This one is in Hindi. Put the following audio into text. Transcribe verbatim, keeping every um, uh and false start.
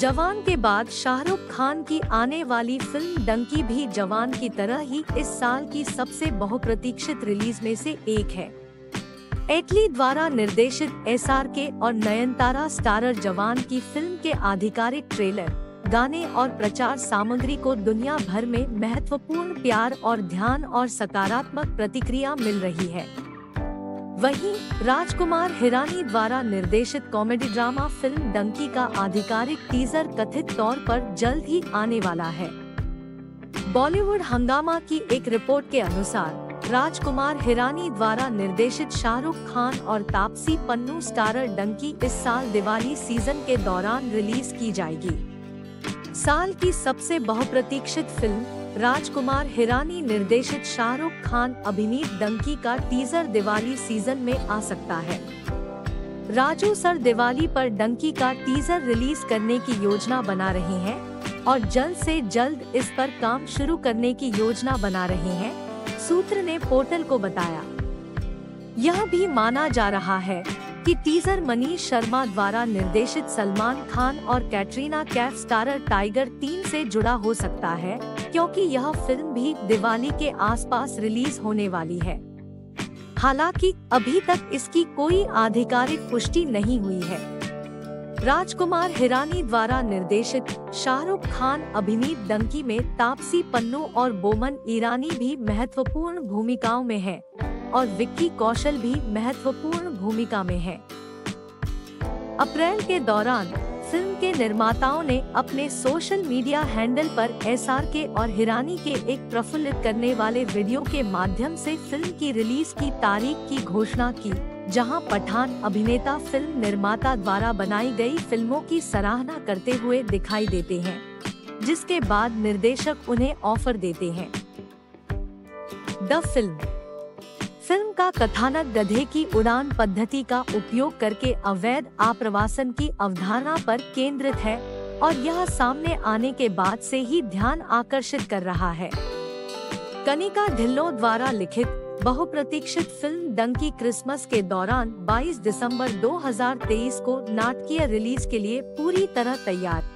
जवान के बाद शाहरुख खान की आने वाली फिल्म डंकी भी जवान की तरह ही इस साल की सबसे बहुप्रतीक्षित रिलीज में से एक है। एटली द्वारा निर्देशित एस आर के और नयनतारा स्टारर जवान की फिल्म के आधिकारिक ट्रेलर, गाने और प्रचार सामग्री को दुनिया भर में महत्वपूर्ण प्यार और ध्यान और सकारात्मक प्रतिक्रिया मिल रही है। वहीं राजकुमार हिरानी द्वारा निर्देशित कॉमेडी ड्रामा फिल्म डंकी का आधिकारिक टीजर कथित तौर पर जल्द ही आने वाला है। बॉलीवुड हंगामा की एक रिपोर्ट के अनुसार राजकुमार हिरानी द्वारा निर्देशित शाहरुख खान और तापसी पन्नू स्टारर डंकी इस साल दिवाली सीजन के दौरान रिलीज की जाएगी। साल की सबसे बहुप्रतीक्षित फिल्म राजकुमार हिरानी निर्देशित शाहरुख खान अभिनीत डंकी का टीजर दिवाली सीजन में आ सकता है। राजू सर दिवाली पर डंकी का टीजर रिलीज करने की योजना बना रहे हैं और जल्द से जल्द इस पर काम शुरू करने की योजना बना रहे हैं, सूत्र ने पोर्टल को बताया। यह भी माना जा रहा है कि टीजर मनीष शर्मा द्वारा निर्देशित सलमान खान और कैटरीना कैफ स्टारर टाइगर तीन से जुड़ा हो सकता है, क्योंकि यह फिल्म भी दिवाली के आसपास रिलीज होने वाली है। हालांकि अभी तक इसकी कोई आधिकारिक पुष्टि नहीं हुई है। राजकुमार हिरानी द्वारा निर्देशित शाहरुख खान अभिनीत डंकी में तापसी पन्नू और बोमन ईरानी भी महत्वपूर्ण भूमिकाओं में हैं और विक्की कौशल भी महत्वपूर्ण भूमिका में हैं। अप्रैल के दौरान फिल्म के निर्माताओं ने अपने सोशल मीडिया हैंडल पर एस आर के और हिरानी के एक प्रफुल्लित करने वाले वीडियो के माध्यम से फिल्म की रिलीज की तारीख की घोषणा की, जहां पठान अभिनेता फिल्म निर्माता द्वारा बनाई गई फिल्मों की सराहना करते हुए दिखाई देते हैं, जिसके बाद निर्देशक उन्हें ऑफर देते हैं। द फिल्म फिल्म का कथानक गधे की उड़ान पद्धति का उपयोग करके अवैध आप्रवासन की अवधारणा पर केंद्रित है और यह सामने आने के बाद से ही ध्यान आकर्षित कर रहा है। कनिका ढिल्लों द्वारा लिखित बहुप्रतीक्षित फिल्म डंकी क्रिसमस के दौरान बाईस दिसंबर दो हज़ार तेईस को नाटकीय रिलीज के लिए पूरी तरह तैयार